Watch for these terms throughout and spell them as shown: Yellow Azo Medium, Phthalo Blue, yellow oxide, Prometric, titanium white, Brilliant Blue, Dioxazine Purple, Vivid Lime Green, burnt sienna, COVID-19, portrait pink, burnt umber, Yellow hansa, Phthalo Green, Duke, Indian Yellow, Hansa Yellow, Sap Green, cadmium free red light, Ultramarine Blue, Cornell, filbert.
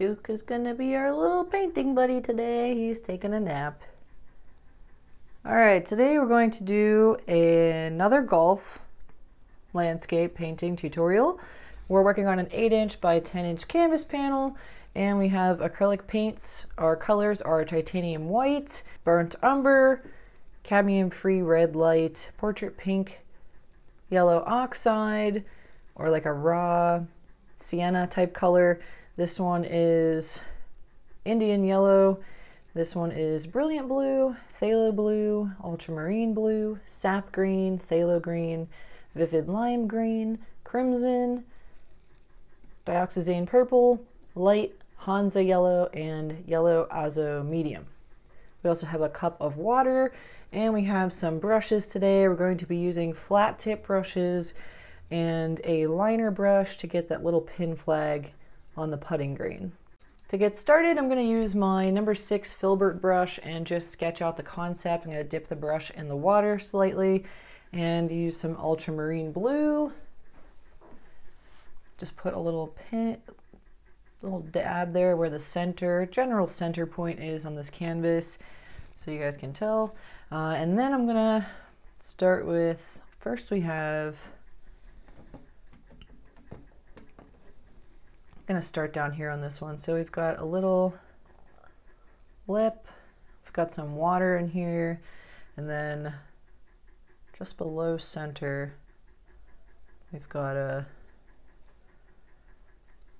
Duke is gonna be our little painting buddy today. He's taking a nap. Alright, today we're going to do another golf landscape painting tutorial. We're working on an 8-inch by 10-inch canvas panel, and we have acrylic paints. Our colors are titanium white, burnt umber, cadmium free red light, portrait pink, yellow oxide, or like a raw sienna type color. This one is Indian Yellow. This one is Brilliant Blue, Phthalo Blue, Ultramarine Blue, Sap Green, Phthalo Green, Vivid Lime Green, Crimson, Dioxazine Purple, Light, Hansa Yellow, and Yellow Azo Medium. We also have a cup of water, and we have some brushes today. We're going to be using flat tip brushes and a liner brush to get that little pin flag on the putting green. To get started, I'm going to use my number 6 filbert brush and just sketch out the concept. I'm going to dip the brush in the water slightly and use some ultramarine blue. Just put a little pin, little dab there where the general center point is on this canvas, so you guys can tell. And then I'm going to start with, first we have, gonna start down here on this one. So we've got a little lip, we've got some water in here, and then just below center we've got a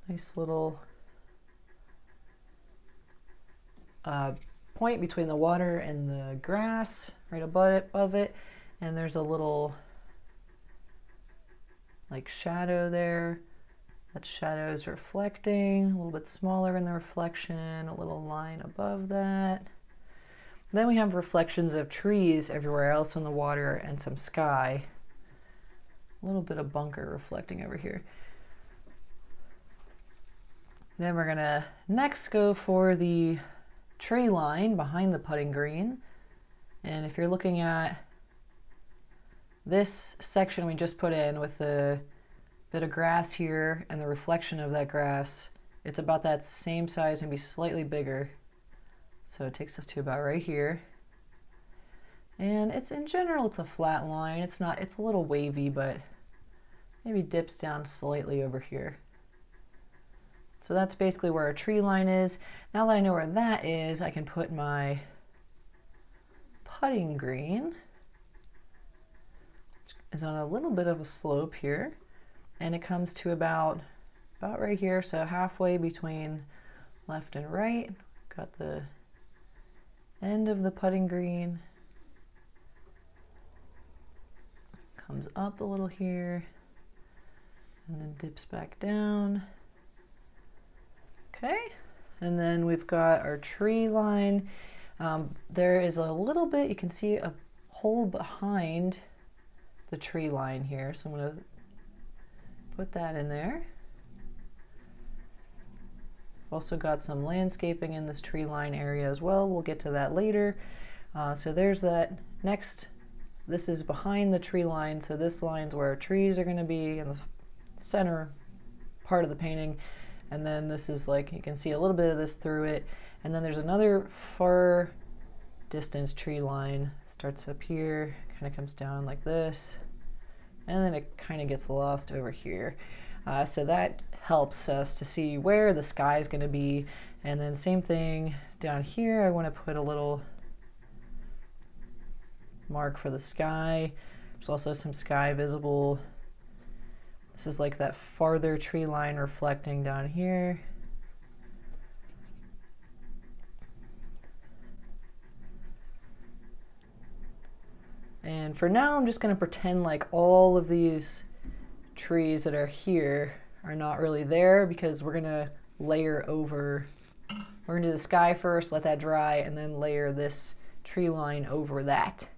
nice little point between the water and the grass right above it, and there's a little like shadow there. That shadow is reflecting, a little bit smaller in the reflection, a little line above that. Then we have reflections of trees everywhere else on the water and some sky. A little bit of bunker reflecting over here. Then we're gonna next go for the tree line behind the putting green. And if you're looking at this section we just put in with the bit of grass here and the reflection of that grass, it's about that same size, maybe slightly bigger. So it takes us to about right here. And it's in general, it's a flat line. It's not, it's a little wavy, but maybe dips down slightly over here. So that's basically where our tree line is. Now that I know where that is, I can put my putting green, which is on a little bit of a slope here. And it comes to about right here, so halfway between left and right. Got the end of the putting green. Comes up a little here, and then dips back down. Okay, and then we've got our tree line. There is a little bit, you can see a hole behind the tree line here, so I'm gonna put that in there. Also got some landscaping in this tree line area as well. We'll get to that later. So there's that. Next, this is behind the tree line. So this line's where our trees are going to be in the center part of the painting. And then this is like, you can see a little bit of this through it. And then there's another far distance tree line. Starts up here, kind of comes down like this, and then it kind of gets lost over here. So that helps us to see where the sky is going to be. And then same thing down here, I want to put a little mark for the sky. There's also some sky visible. This is like that farther tree line reflecting down here. And for now, I'm just going to pretend like all of these trees that are here are not really there, because we're going to layer over. We're going to do the sky first, let that dry, and then layer this tree line over that.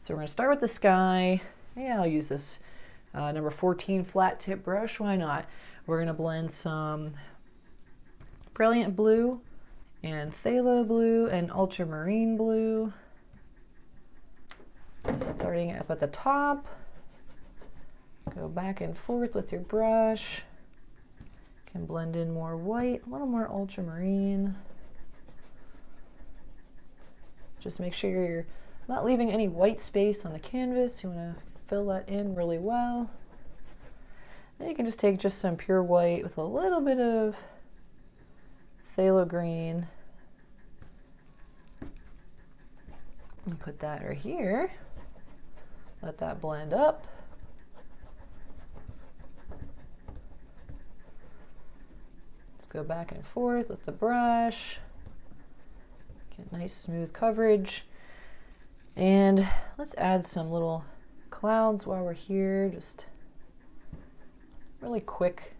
So we're going to start with the sky. Yeah, I'll use this number 14 flat tip brush. Why not? We're going to blend some Brilliant Blue and Phthalo Blue and Ultramarine Blue. Starting up at the top, go back and forth with your brush. Can blend in more white, a little more ultramarine. Just make sure you're not leaving any white space on the canvas. You want to fill that in really well. Then you can just take just some pure white with a little bit of phthalo green and put that right here. Let that blend up. Let's go back and forth with the brush. Get nice smooth coverage. And let's add some little clouds while we're here. Just really quick,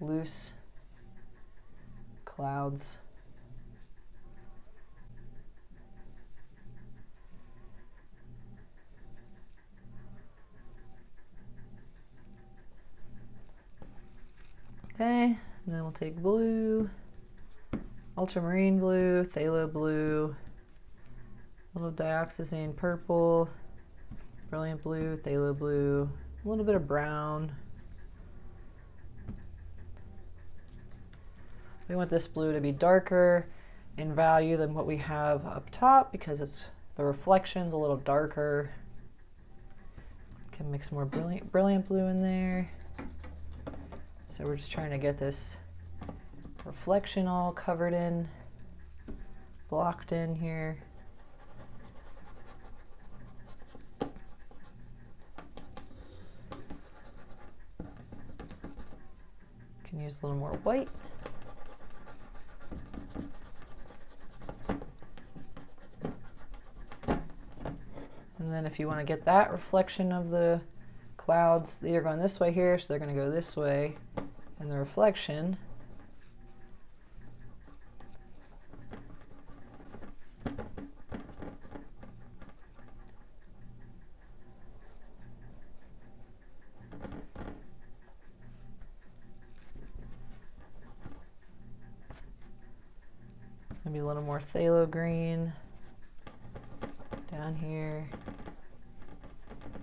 loose clouds. Okay, and then we'll take blue, ultramarine blue, phthalo blue, little dioxazine purple, brilliant blue, phthalo blue, a little bit of brown. We want this blue to be darker in value than what we have up top because it's the reflection's a little darker. Can mix more brilliant blue in there. So we're just trying to get this reflection all covered in, blocked in here. Can use a little more white. And then if you want to get that reflection of the clouds, they're going this way here, so they're going to go this way in the reflection. Maybe a little more phthalo green down here.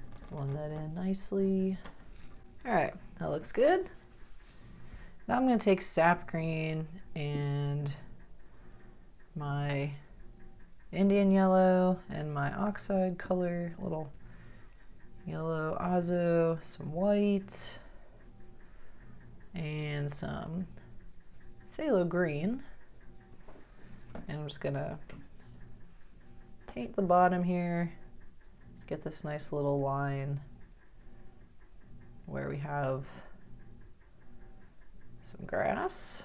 Let's blend that in nicely. All right, that looks good. Now I'm going to take sap green and my Indian yellow and my oxide color, little yellow azo, some white, and some phthalo green. And I'm just going to paint the bottom here. Let's get this nice little line where we have some grass.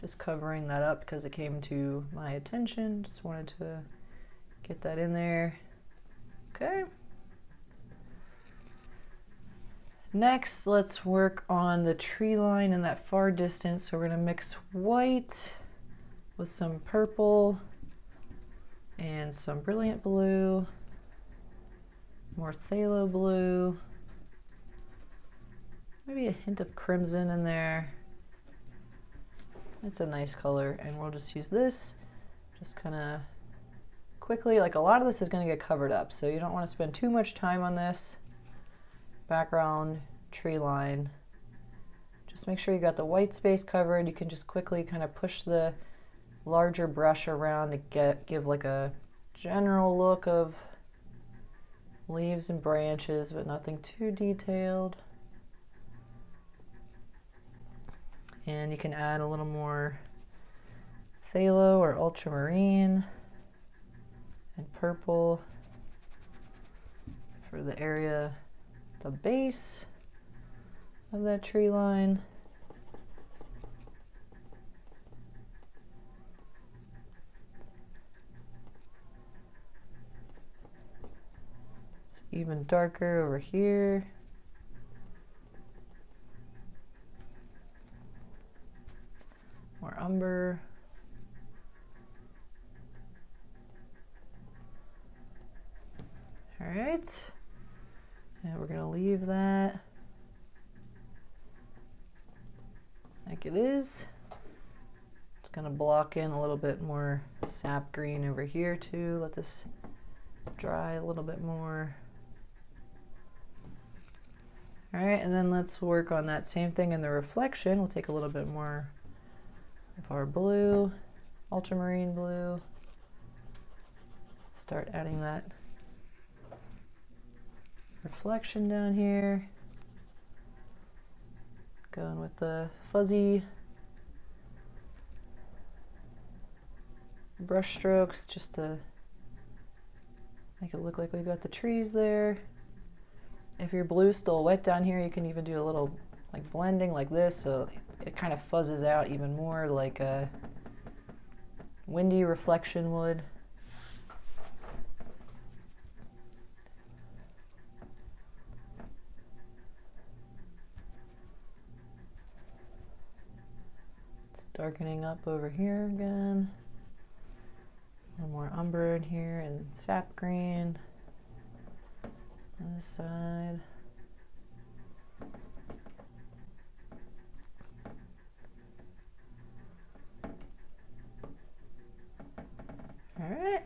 Just covering that up because it came to my attention. Just wanted to get that in there. Okay. Next, let's work on the tree line in that far distance. So we're going to mix white with some purple and some brilliant blue. More phthalo blue, maybe a hint of crimson in there. It's a nice color, and we'll just use this just kind of quickly. Like, a lot of this is going to get covered up, so you don't want to spend too much time on this. Background tree line, just make sure you got the white space covered. You can just quickly kind of push the larger brush around to give like a general look of leaves and branches, but nothing too detailed. And you can add a little more phthalo or ultramarine and purple for the area, the base of that tree line. Even darker over here. More umber. All right. And we're going to leave that like it is. It's going to block in a little bit more sap green over here too. Let this dry a little bit more. All right, and then let's work on that same thing in the reflection. We'll take a little bit more of our blue, ultramarine blue. Start adding that reflection down here. Going with the fuzzy brush strokes just to make it look like we've got the trees there. If your blue's still wet down here, you can even do a little like blending like this, so it kind of fuzzes out even more like a windy reflection would. It's darkening up over here again. A little more umber in here and sap green on this side. All right,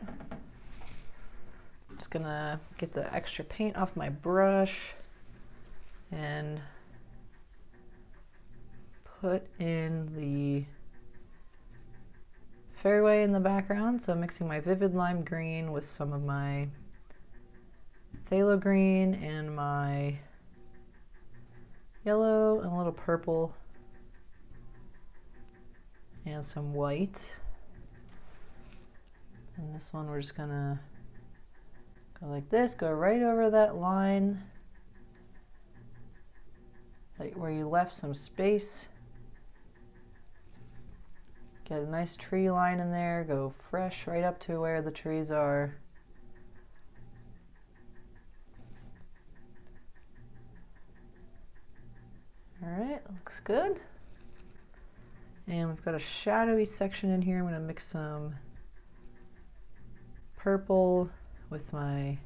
I'm just gonna get the extra paint off my brush and put in the fairway in the background. So I'm mixing my Vivid Lime Green with some of my Phthalo Green and my yellow and a little purple and some white. And this one we're just gonna go like this, go right over that line, like where you left some space. Get a nice tree line in there, go fresh right up to where the trees are. All right, looks good. And we've got a shadowy section in here. I'm gonna mix some purple with my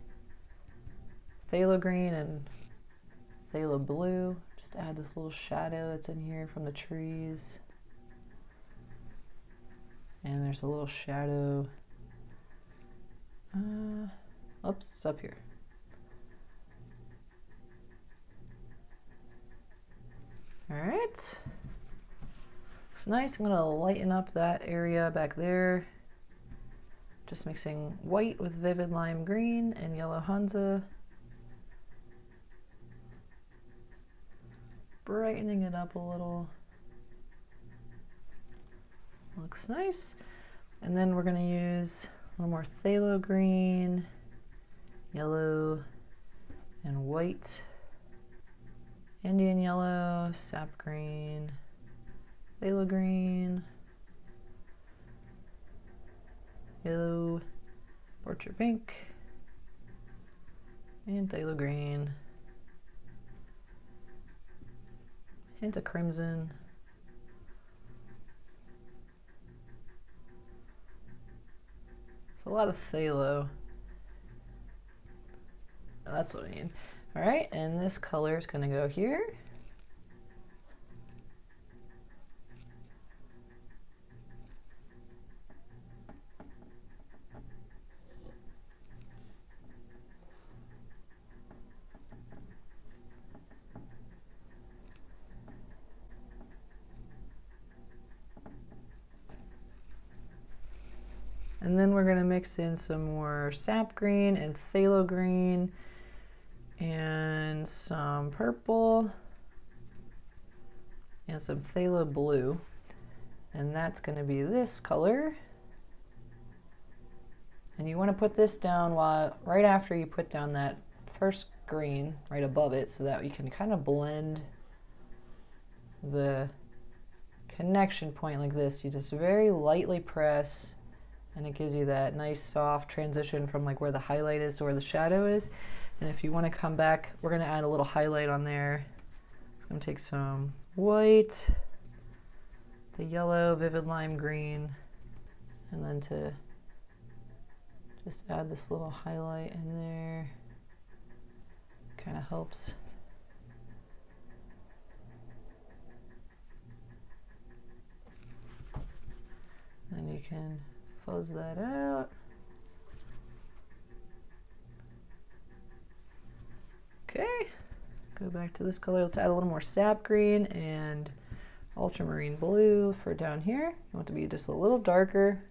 phthalo green and phthalo blue. Just add this little shadow that's in here from the trees. And there's a little shadow, oops, it's up here. All right, looks nice. I'm gonna lighten up that area back there. Just mixing white with Vivid Lime Green and Yellow Hansa. Brightening it up a little. Looks nice. And then we're going to use a little more phthalo green, yellow, and white, Indian yellow, sap green, phthalo green, yellow, portrait pink, and phthalo green, hint of crimson. A lot of phthalo. That's what I need. All right, and this color is going to go here. And then we're gonna mix in some more sap green and phthalo green and some purple and some phthalo blue. And that's gonna be this color. And you wanna put this down while, right after you put down that first green right above it, so that you can kind of blend the connection point like this. You just very lightly press, and it gives you that nice soft transition from like where the highlight is to where the shadow is. And if you want to come back, we're going to add a little highlight on there. So I'm going to take some white, the yellow, vivid lime green, and then to just add this little highlight in there. Kind of helps. Then you can fuzz that out. go back to this color. Let's add a little more sap green and ultramarine blue for down here. You want it to be just a little darker.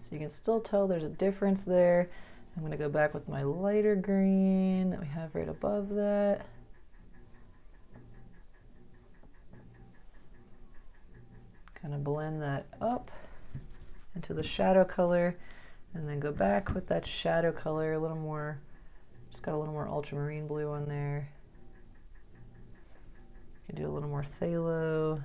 So you can still tell there's a difference there. I'm going to go back with my lighter green that we have right above that. Kind of blend that up into the shadow color and then go back with that shadow color a little more. Just got a little more ultramarine blue on there. You can do a little more phthalo.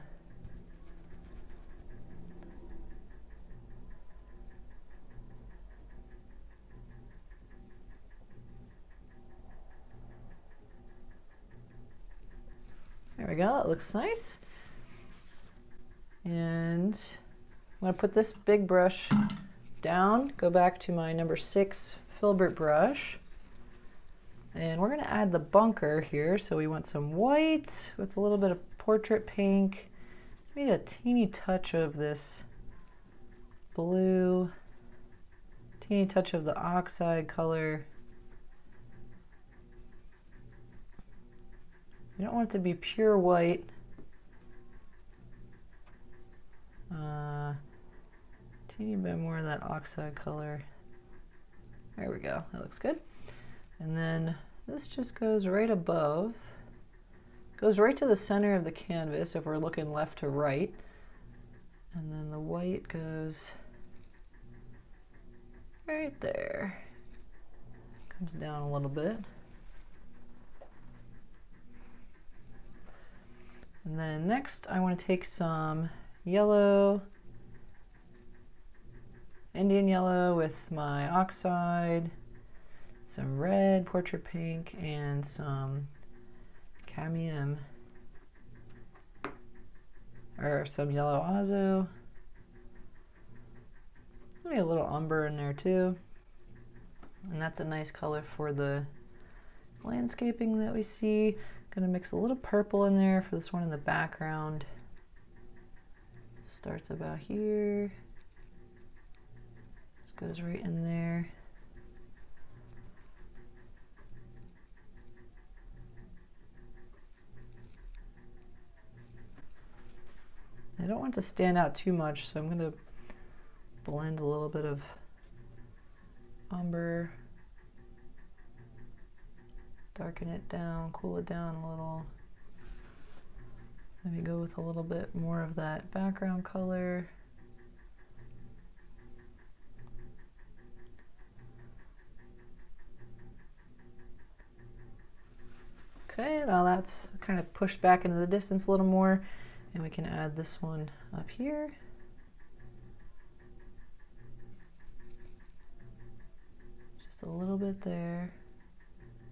There we go, that looks nice. And I'm gonna put this big brush down, go back to my number 6 filbert brush. And we're gonna add the bunker here. So we want some white with a little bit of portrait pink. We need a teeny touch of this blue, teeny touch of the oxide color. You don't want it to be pure white. Teeny bit more of that oxide color. There we go, that looks good. And then this just goes right above, goes right to the center of the canvas if we're looking left to right. And then the white goes right there. Comes down a little bit. And then next I want to take some yellow, Indian yellow with my oxide, some red, portrait pink, and some cadmium, or some yellow azo. Maybe a little umber in there too. And that's a nice color for the landscaping that we see. Gonna mix a little purple in there for this one in the background. Starts about here. Just goes right in there. I don't want to stand out too much, so I'm gonna blend a little bit of umber. Darken it down, cool it down a little. Maybe go with a little bit more of that background color. Okay, now that's kind of pushed back into the distance a little more, and we can add this one up here. Just a little bit there.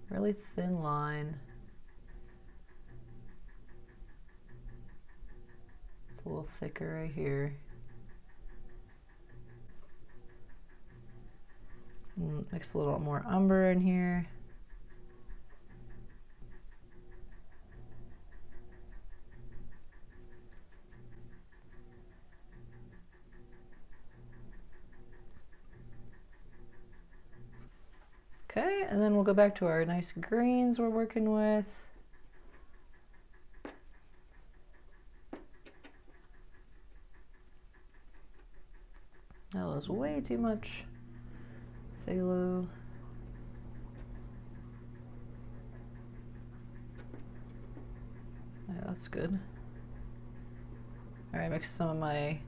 Really thin line. It's a little thicker right here. Mix a little more umber in here. Okay, and then we'll go back to our nice greens we're working with. That was way too much phthalo. Yeah, that's good. All right, mix some of my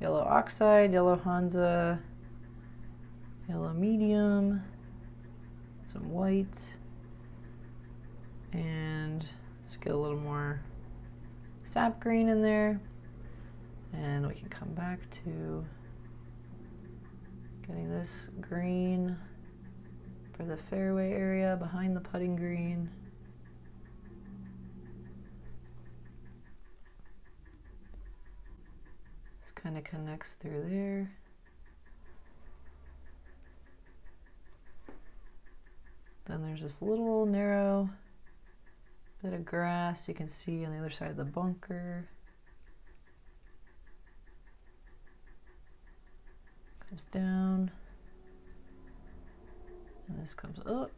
yellow oxide, yellow hansa, yellow medium, some white, and let's get a little more sap green in there, and we can come back to getting this green for the fairway area behind the putting green. This kind of connects through there. Then there's this little narrow A bit of grass you can see on the other side of the bunker. Comes down. And this comes up.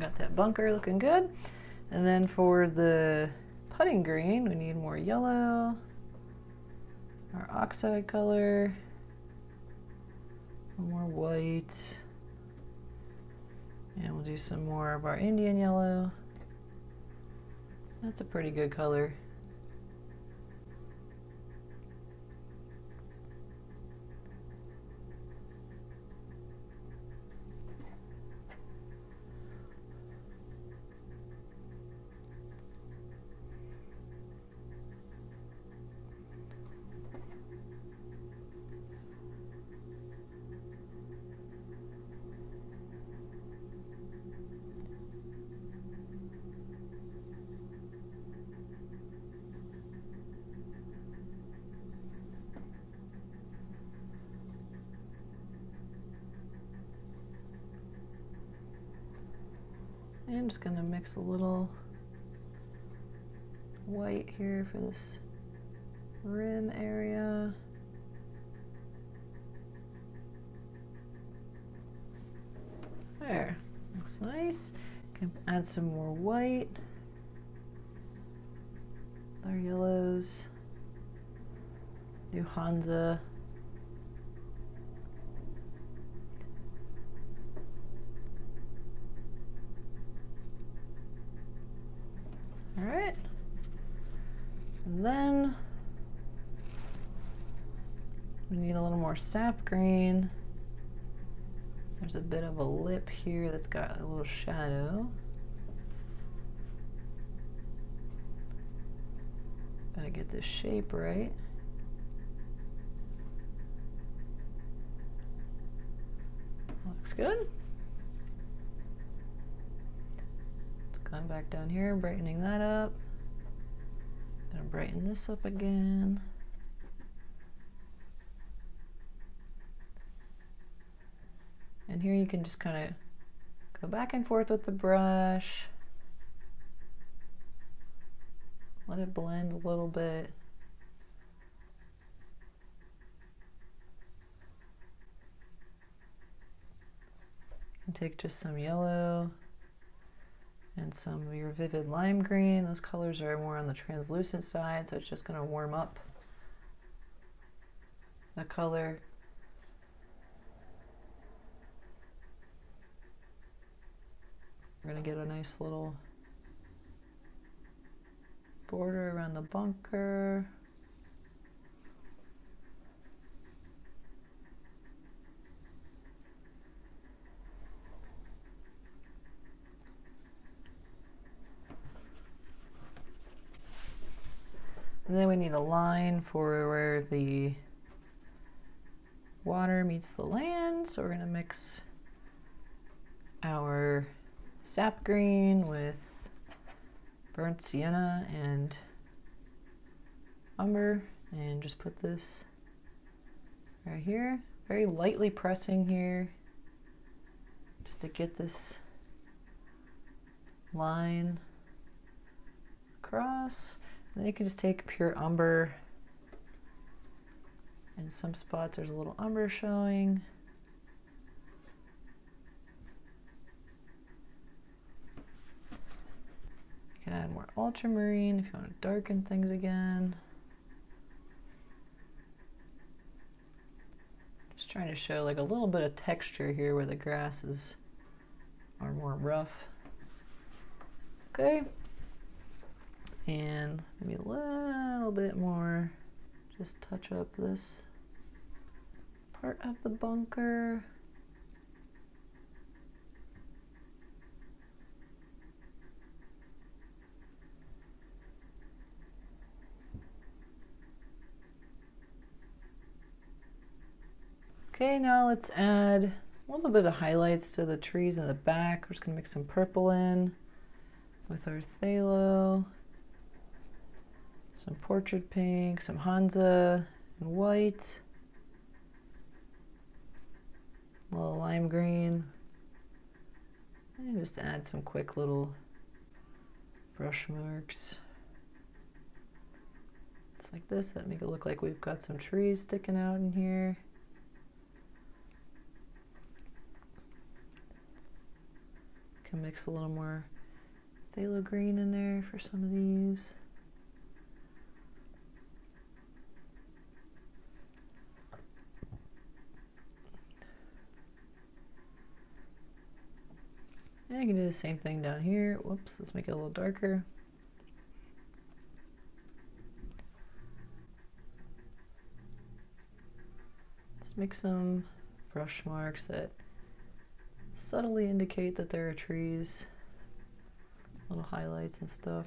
Got that bunker looking good. And then for the putting green, we need more yellow, our oxide color, more white, and we'll do some more of our Indian yellow. That's a pretty good color. I'm just going to mix a little white here for this rim area. There, looks nice. Can add some more white. Our yellows. New Hansa. Alright, and then we need a little more sap green. There's a bit of a lip here that's got a little shadow. Gotta get this shape right. Looks good. I'm back down here, brightening that up. Gonna brighten this up again. And here you can just kind of go back and forth with the brush. Let it blend a little bit. And take just some yellow and some of your Vivid Lime Green. Those colors are more on the translucent side, so it's just going to warm up the color. We're going to get a nice little border around the bunker. And then we need a line for where the water meets the land. So we're going to mix our sap green with burnt sienna and umber and just put this right here. Very lightly pressing here just to get this line across. Then you can just take pure umber. In some spots there's a little umber showing. You can add more ultramarine if you want to darken things again. Just trying to show like a little bit of texture here where the grasses are more rough. Okay. And maybe a little bit more, just touch up this part of the bunker. Okay, now let's add a little bit of highlights to the trees in the back. We're just gonna mix some purple in with our phthalo, some portrait pink, some Hansa and white, a little lime green, and just add some quick little brush marks. It's like this, that make it look like we've got some trees sticking out in here. Can mix a little more phthalo green in there for some of these. And I can do the same thing down here. Whoops, let's make it a little darker. Just make some brush marks that subtly indicate that there are trees, little highlights and stuff.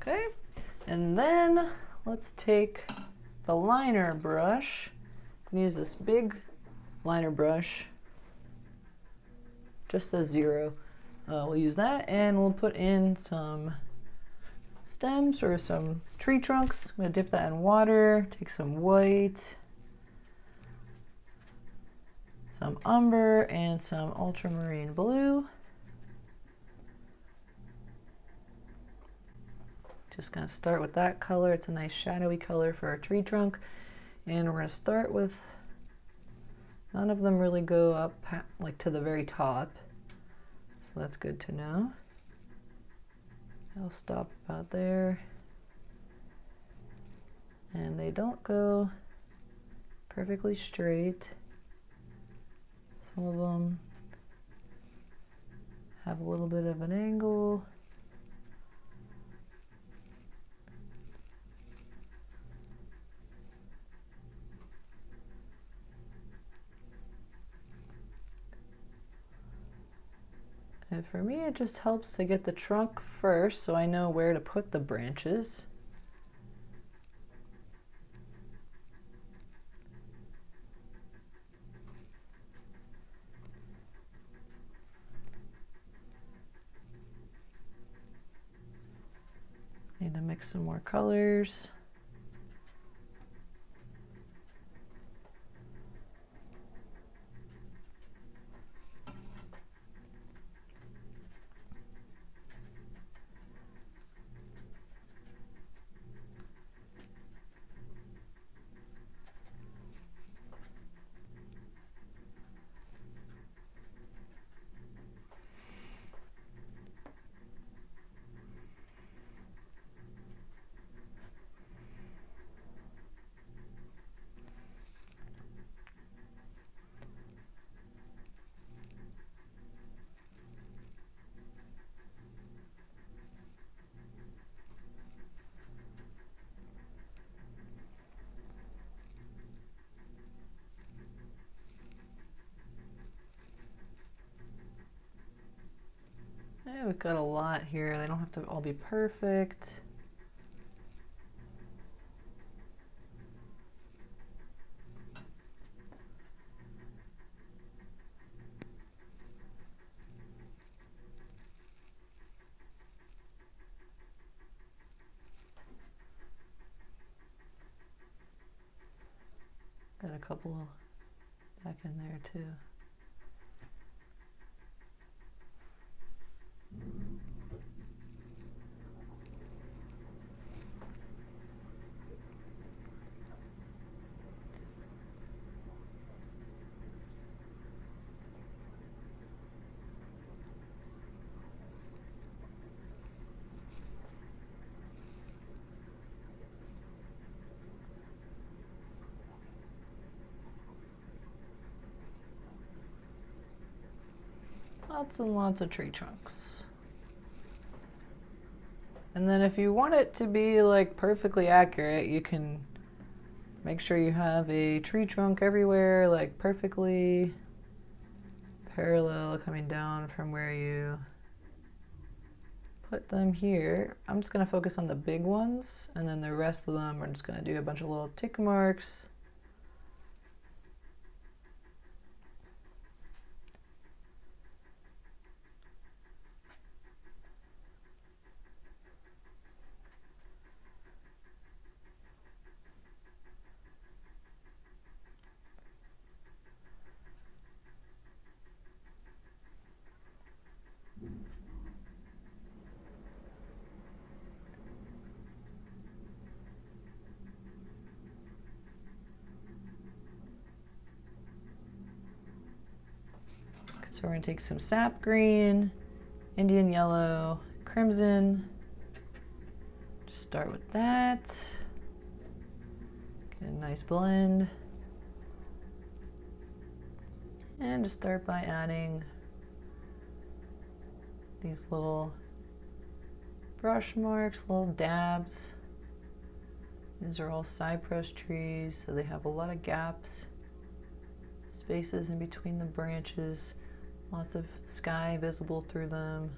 Okay, and then let's take the liner brush. I'm gonna use this big liner brush, just says 0. We'll use that, and we'll put in some stems or some tree trunks. I'm gonna dip that in water, take some white, some umber, and some ultramarine blue. Just gonna start with that color. It's a nice shadowy color for our tree trunk. And we're going to start with, none of them really go up like to the very top, so that's good to know. I'll stop about there. And they don't go perfectly straight. Some of them have a little bit of an angle. And for me, it just helps to get the trunk first so I know where to put the branches. Need to mix some more colors. We've got a lot here. They don't have to all be perfect. Got a couple back in there too. Lots and lots of tree trunks. And then if you want it to be like perfectly accurate, you can make sure you have a tree trunk everywhere, like perfectly parallel coming down from where you put them here. I'm just going to focus on the big ones, and then the rest of them we're just going to do a bunch of little tick marks. So we're going to take some sap green, Indian yellow, crimson. Just start with that. Get a nice blend. And just start by adding these little brush marks, little dabs. These are all cypress trees, so they have a lot of gaps, spaces in between the branches. Lots of sky visible through them.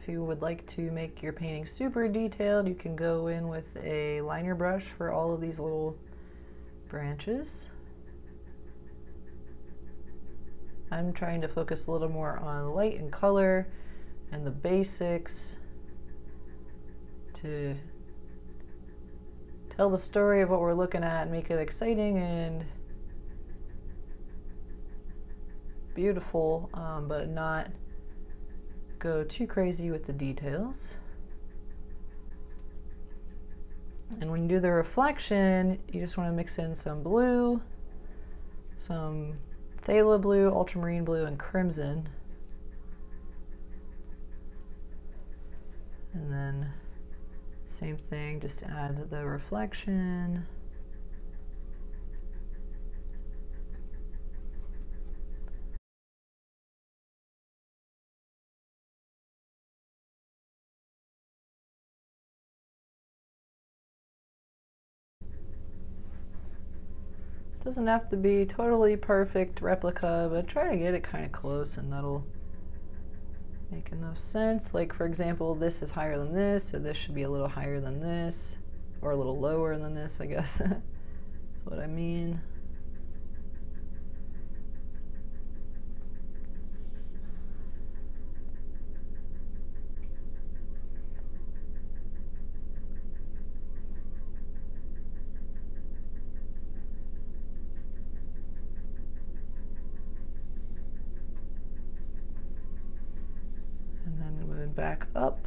If you would like to make your painting super detailed, you can go in with a liner brush for all of these little branches. I'm trying to focus a little more on light and color and the basics to tell the story of what we're looking at and make it exciting and beautiful, but not go too crazy with the details. And when you do the reflection, you just want to mix in some blue, some phthalo blue, ultramarine blue, and crimson. And then same thing, just add the reflection. Doesn't have to be totally perfect replica, but try to get it kind of close, and that'll make enough sense. Like, for example, this is higher than this, so this should be a little higher than this, or a little lower than this, I guess. That's what I mean. Back up.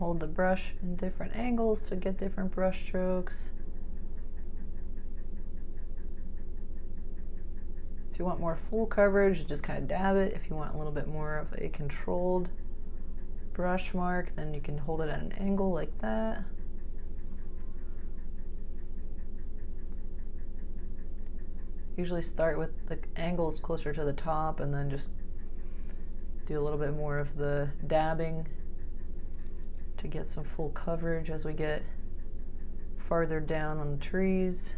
Hold the brush in different angles to get different brush strokes. If you want more full coverage, you just kind of dab it. If you want a little bit more of a controlled brush mark, then you can hold it at an angle like that. Usually start with the angles closer to the top and then just do a little bit more of the dabbing to get some full coverage as we get farther down on the trees.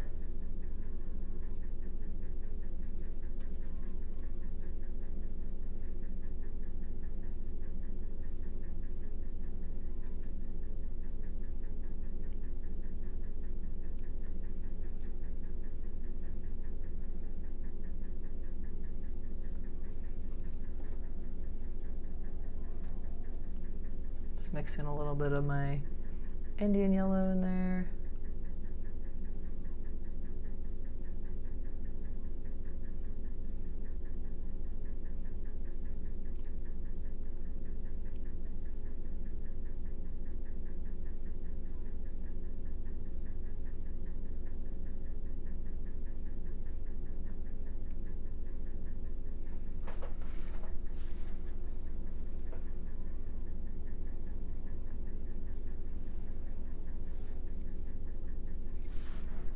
Let's mix in a little bit of my Indian yellow in there.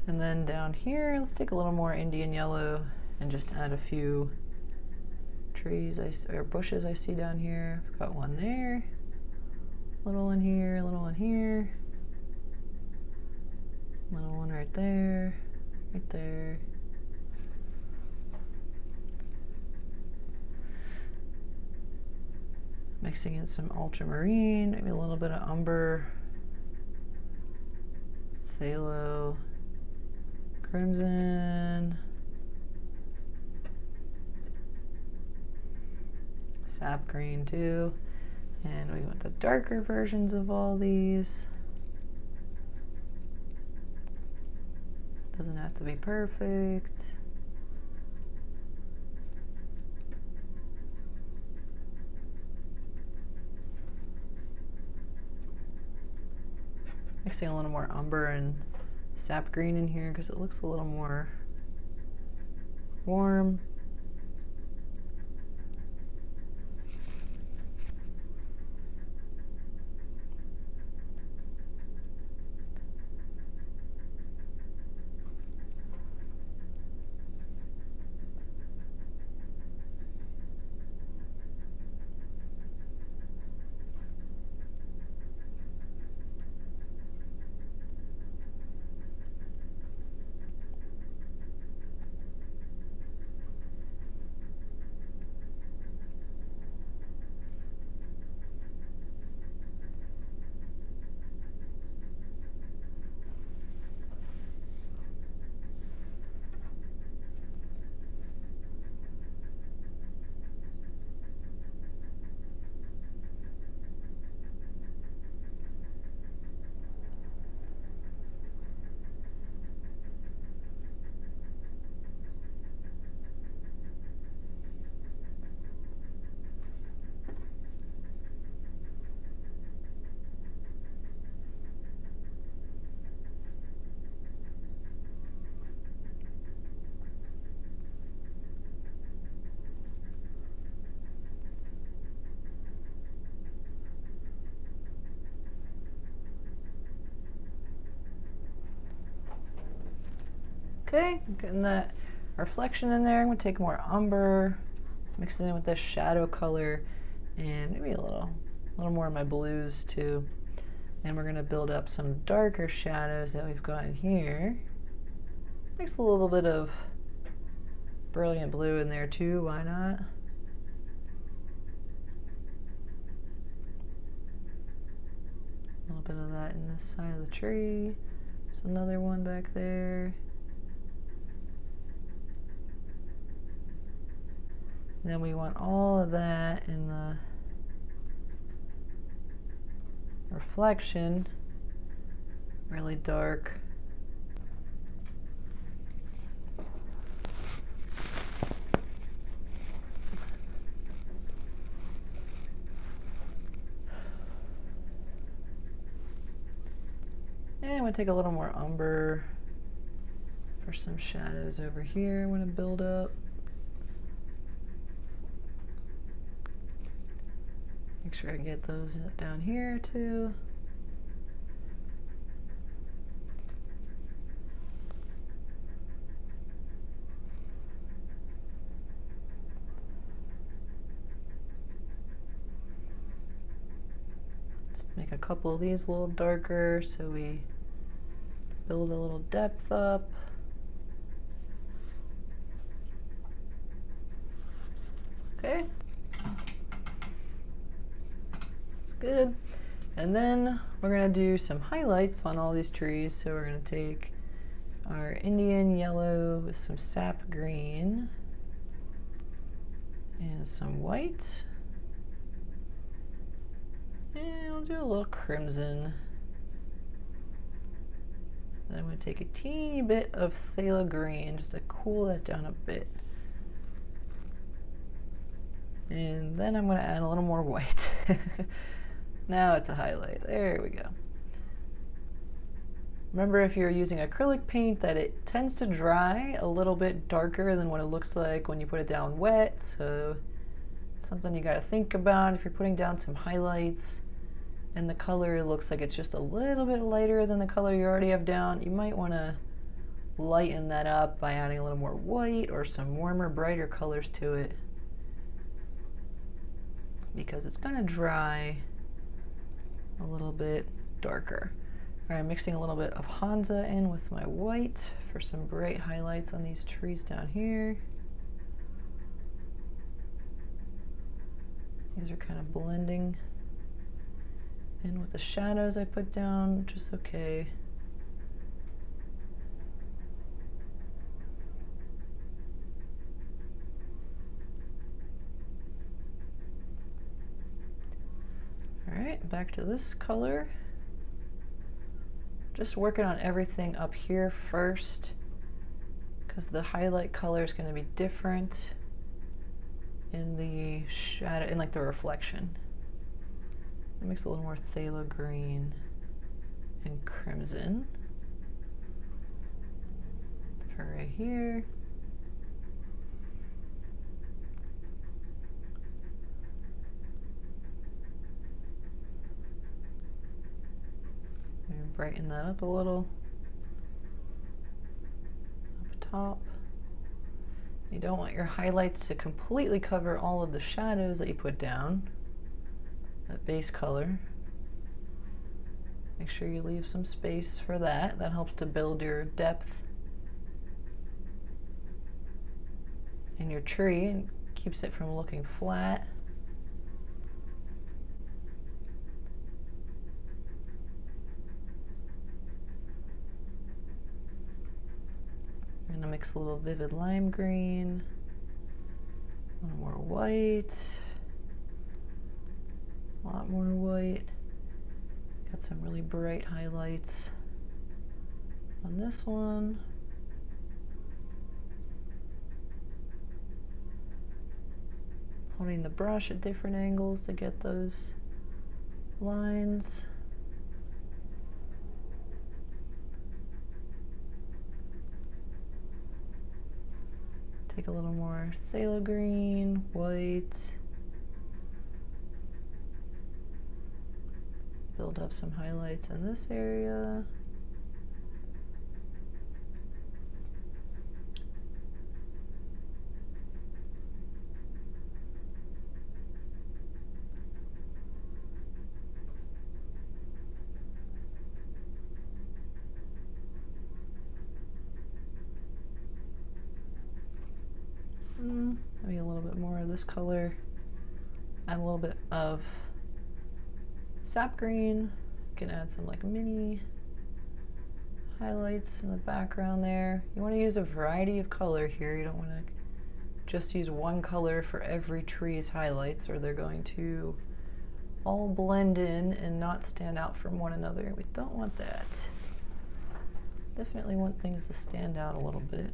And then down here, let's take a little more Indian yellow and just add a few trees or bushes I see down here. I've got one there, little one here, little one here, little one right there, right there. Mixing in some ultramarine, maybe a little bit of umber, phthalo, crimson, sap green too, and we want the darker versions of all these. Doesn't have to be perfect. Mixing a little more umber and sap green in here because it looks a little more warm. Okay, I'm getting that reflection in there. I'm gonna take more umber, mix it in with this shadow color, and maybe a little more of my blues too. And we're gonna build up some darker shadows that we've got in here. Mix a little bit of brilliant blue in there too, why not? A little bit of that in this side of the tree. There's another one back there. Then we want all of that in the reflection, really dark. And I'm gonna take a little more umber for some shadows over here. I'm gonna build up. Make sure I get those down here too. Just make a couple of these a little darker so we build a little depth up. Okay. Good. And then we're going to do some highlights on all these trees. So we're going to take our Indian yellow with some sap green and some white. And I'm gonna do a little crimson. Then I'm gonna take a teeny bit of phthalo green just to cool that down a bit. And then I'm gonna add a little more white. Now it's a highlight, there we go. Remember, if you're using acrylic paint, that it tends to dry a little bit darker than what it looks like when you put it down wet, so something you gotta think about if you're putting down some highlights and the color looks like it's just a little bit lighter than the color you already have down. You might wanna lighten that up by adding a little more white or some warmer, brighter colors to it, because it's gonna dry a little bit darker. All right, I'm mixing a little bit of Hansa in with my white for some bright highlights on these trees down here. These are kind of blending in with the shadows I put down, just okay. All right, back to this color. Just working on everything up here first, because the highlight color is going to be different in the shadow, in like the reflection. It makes a little more phthalo green and crimson for right here. Maybe brighten that up a little up top. You don't want your highlights to completely cover all of the shadows that you put down, that base color. Make sure you leave some space for that. That helps to build your depth in your tree and keeps it from looking flat. I'm gonna mix a little vivid lime green, a little more white, a lot more white. Got some really bright highlights on this one. Holding the brush at different angles to get those lines. Take a little more phthalo green, white. Build up some highlights in this area. Maybe a little bit more of this color. Add a little bit of sap green. You can add some like mini highlights in the background there. You want to use a variety of color here. You don't want to just use one color for every tree's highlights, or they're going to all blend in and not stand out from one another. We don't want that. Definitely want things to stand out a little bit.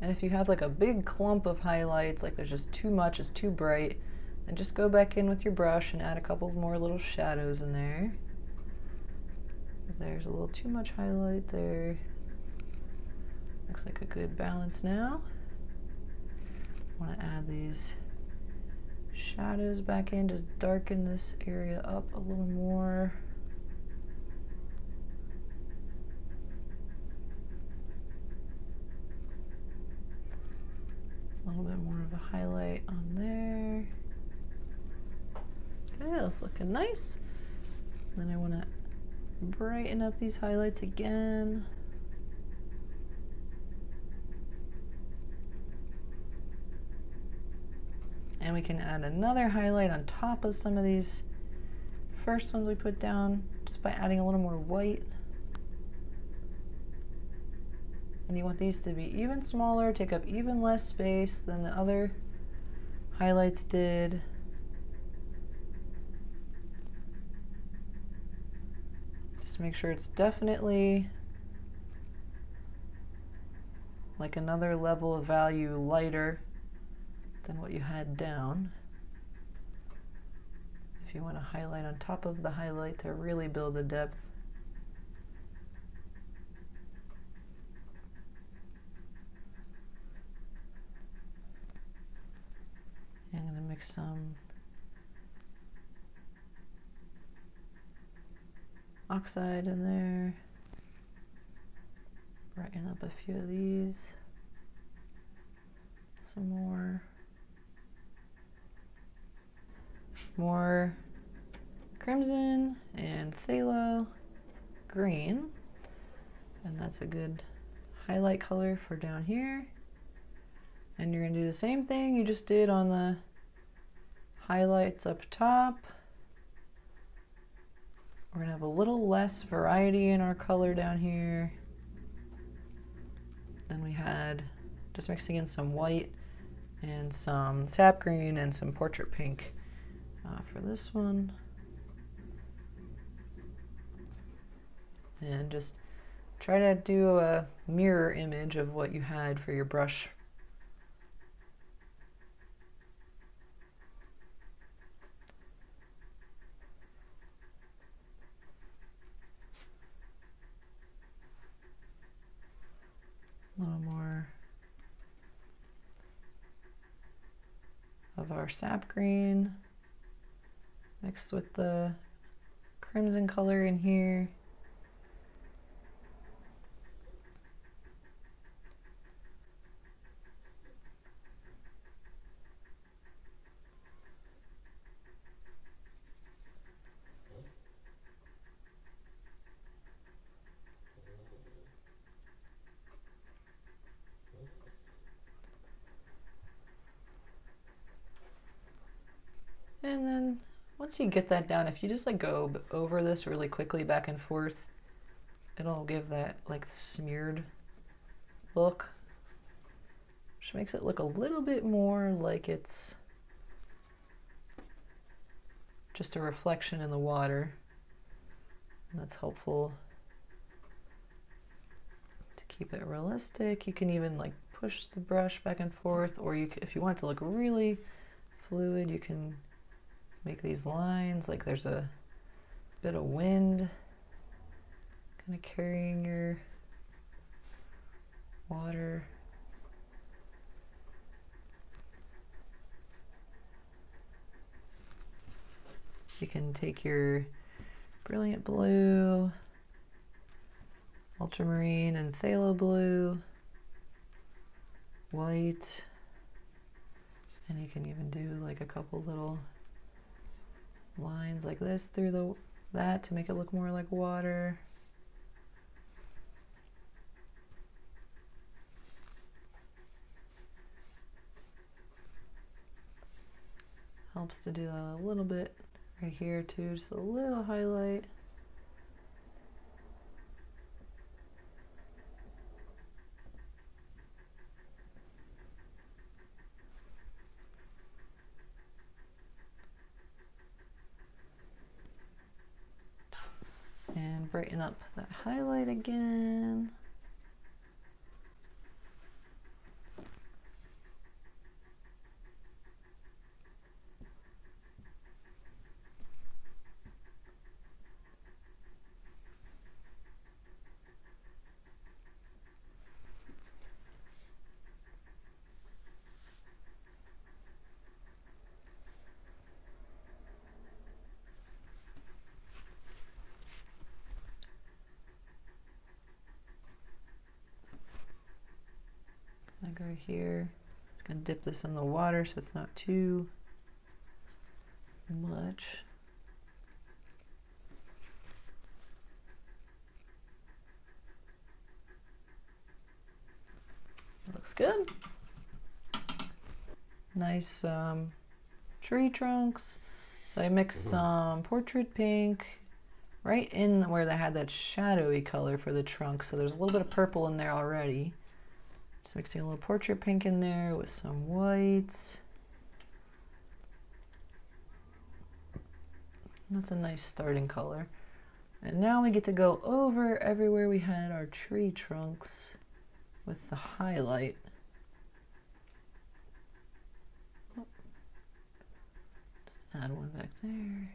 And if you have like a big clump of highlights, like there's just too much, it's too bright, then just go back in with your brush and add a couple more little shadows in there. There's a little too much highlight there. Looks like a good balance now. I want to add these shadows back in, just darken this area up a little more. A little bit more of a highlight on there. Okay, that's looking nice. Then I want to brighten up these highlights again. And we can add another highlight on top of some of these first ones we put down, just by adding a little more white and you want these to be even smaller, take up even less space than the other highlights did. Just make sure it's definitely like another level of value lighter than what you had down. If you want to highlight on top of the highlight to really build the depth. I'm going to mix some oxide in there, brighten up a few of these, some more crimson and phthalo green, and that's a good highlight color for down here. And you're going to do the same thing you just did on the highlights up top. We're going to have a little less variety in our color down here than we had, just mixing in some white and some sap green and some portrait pink for this one. And just try to do a mirror image of what you had for your brush. A little more of our sap green mixed with the crimson color in here. And then once you get that down, if you just like go over this really quickly back and forth, it'll give that like smeared look, which makes it look a little bit more like it's just a reflection in the water. And that's helpful to keep it realistic. You can even like push the brush back and forth, or you, if you want it to look really fluid, you can make these lines like there's a bit of wind kind of carrying your water. You can take your Brilliant Blue, Ultramarine and Phthalo Blue, white, and you can even do like a couple little lines like this through that to make it look more like water. Helps to do that a little bit right here too, just a little highlight. Brighten up that highlight again. Right here, it's gonna dip this in the water so it's not too much. Looks good. Nice tree trunks. So I mixed some portrait pink right in where they had that shadowy color for the trunk. So there's a little bit of purple in there already. Just mixing a little portrait pink in there with some white. That's a nice starting color. And now we get to go over everywhere we had our tree trunks with the highlight. Just add one back there.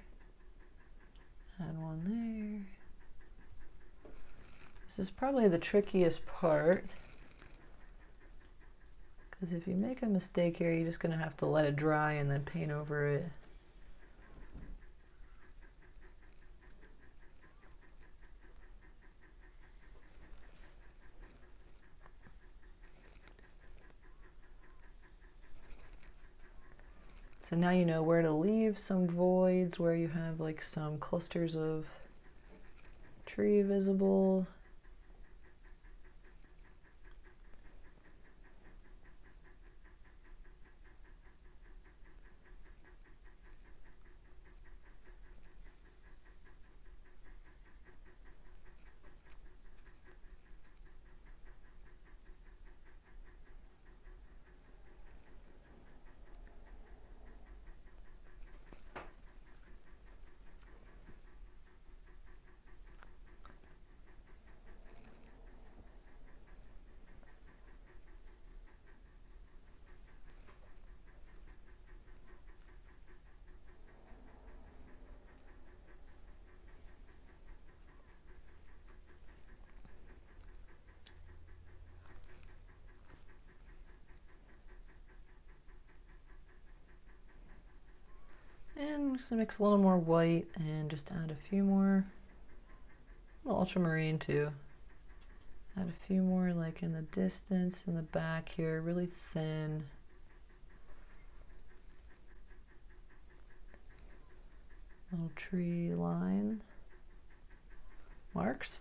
Add one there. This is probably the trickiest part, because if you make a mistake here, you're just going to have to let it dry and then paint over it. So now you know where to leave some voids, where you have like some clusters of tree visible. I'm just going to mix a little more white and just add a few more, a little ultramarine too. Add a few more like in the distance, in the back here, really thin. Little tree line marks.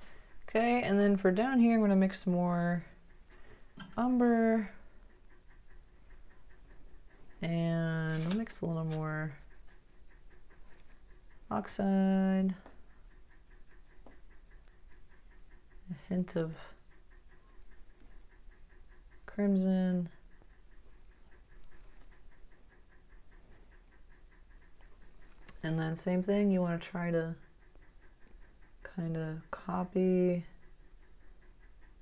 Okay, and then for down here I'm going to mix more umber. And I'll mix a little more oxide, a hint of crimson, and then same thing, you want to try to kind of copy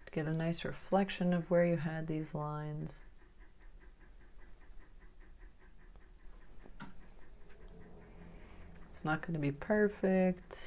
to get a nice reflection of where you had these lines. It's not going to be perfect.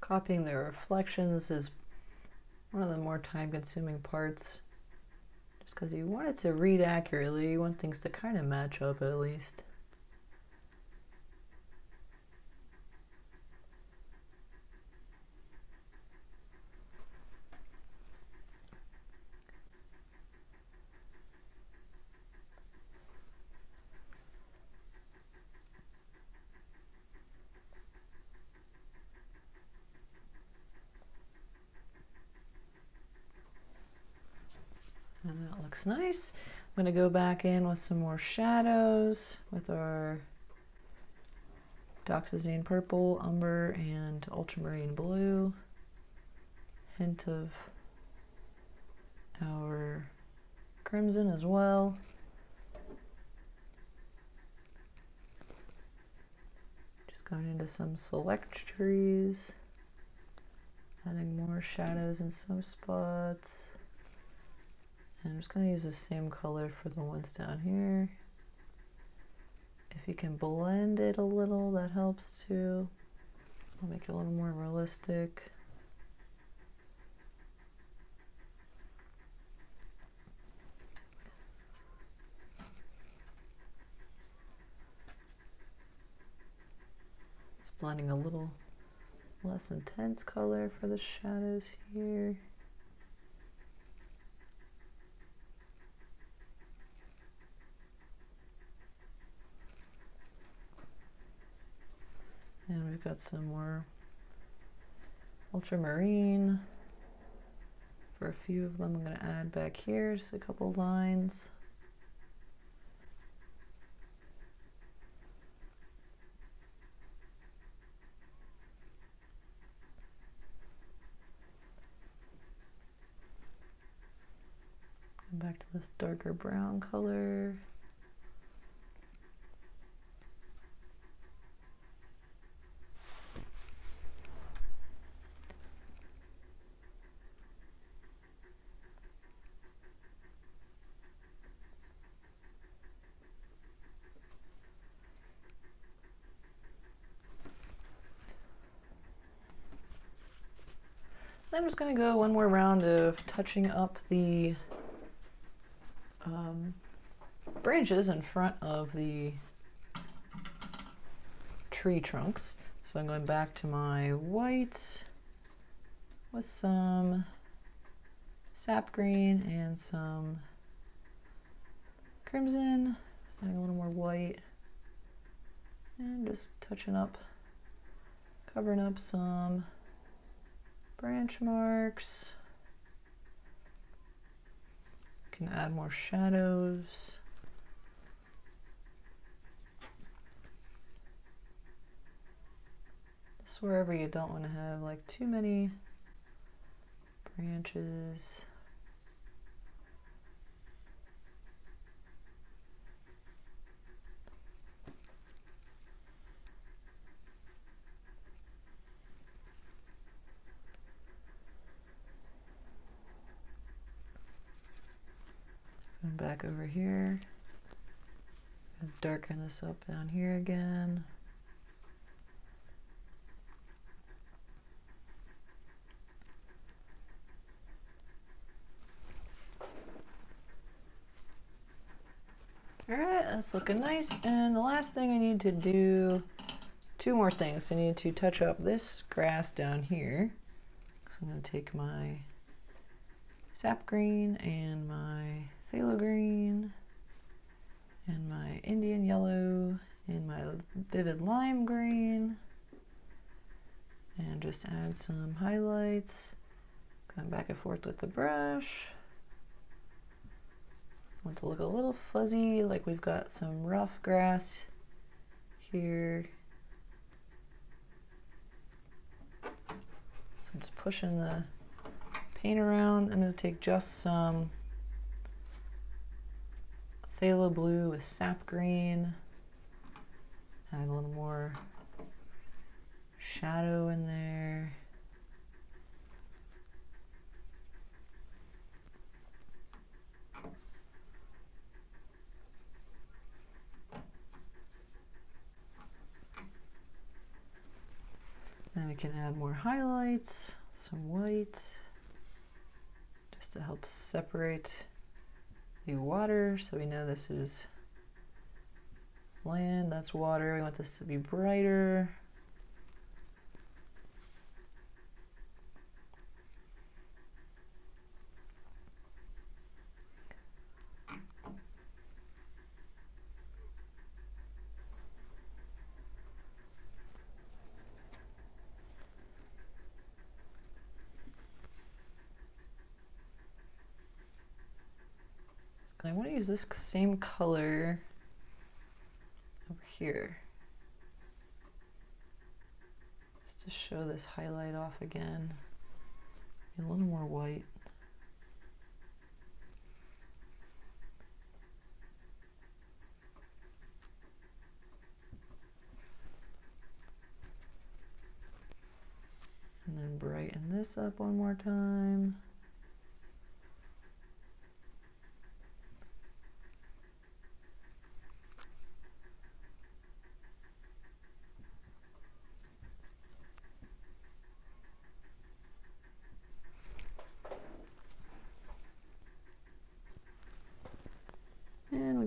Copying their reflections is one of the more time-consuming parts, just because you want it to read accurately, you want things to kind of match up at least. Nice. I'm going to go back in with some more shadows with our Dioxazine Purple, Umber, and Ultramarine Blue. Hint of our crimson as well. Just going into some select trees, adding more shadows in some spots. I'm just going to use the same color for the ones down here. If you can blend it a little, that helps too. I'll make it a little more realistic. It's blending a little less intense color for the shadows here. And we've got some more ultramarine for a few of them. I'm going to add back here just a couple lines. Come back to this darker brown color. I'm just going to go one more round of touching up the branches in front of the tree trunks. So I'm going back to my white with some sap green and some crimson, adding a little more white, and just touching up, covering up some branch marks. Can add more shadows. Just wherever you don't want to have like too many branches. Back over here, darken this up down here again. All right, that's looking nice. And the last thing I need to do, two more things. I need to touch up this grass down here. So I'm going to take my sap green and my phthalo green and my Indian yellow and my vivid lime green, and just add some highlights, going back and forth with the brush. Want to look a little fuzzy, like we've got some rough grass here. So I'm just pushing the paint around. I'm going to take just some phthalo blue with sap green, add a little more shadow in there. Then we can add more highlights, some white, just to help separate the water, so we know this is land, that's water. We want this to be brighter. I want to use this same color over here just to show this highlight off again. A little more white. And then brighten this up one more time.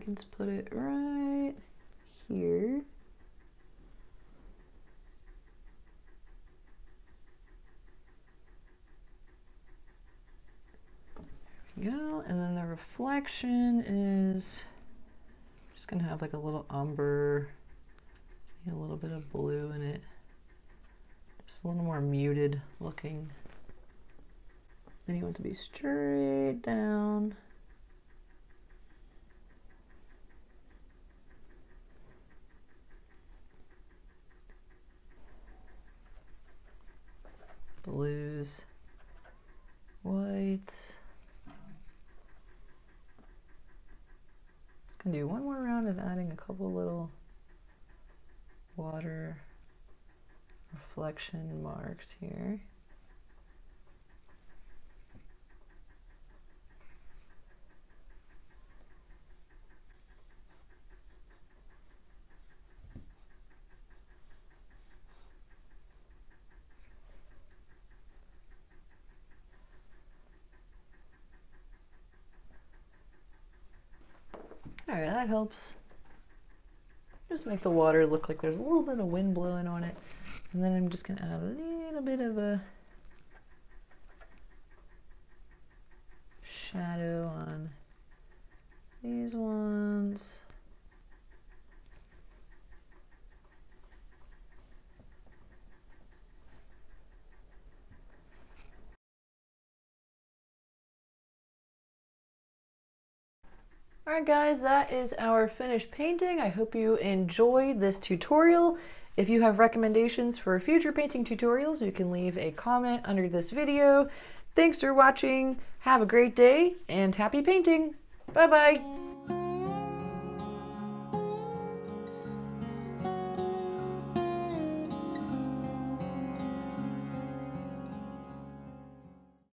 can just put it right here. There we go. And then the reflection is, I'm just gonna have like a little umber, a little bit of blue in it. Just a little more muted looking. Then you want to be straight down. Blues, whites. Just gonna do one more round of adding a couple little water reflection marks here. Alright, that helps. Just make the water look like there's a little bit of wind blowing on it. And then I'm just going to add a little bit of a shadow on these ones. Alright guys, that is our finished painting. I hope you enjoyed this tutorial. If you have recommendations for future painting tutorials, you can leave a comment under this video. Thanks for watching, have a great day, and happy painting! Bye bye!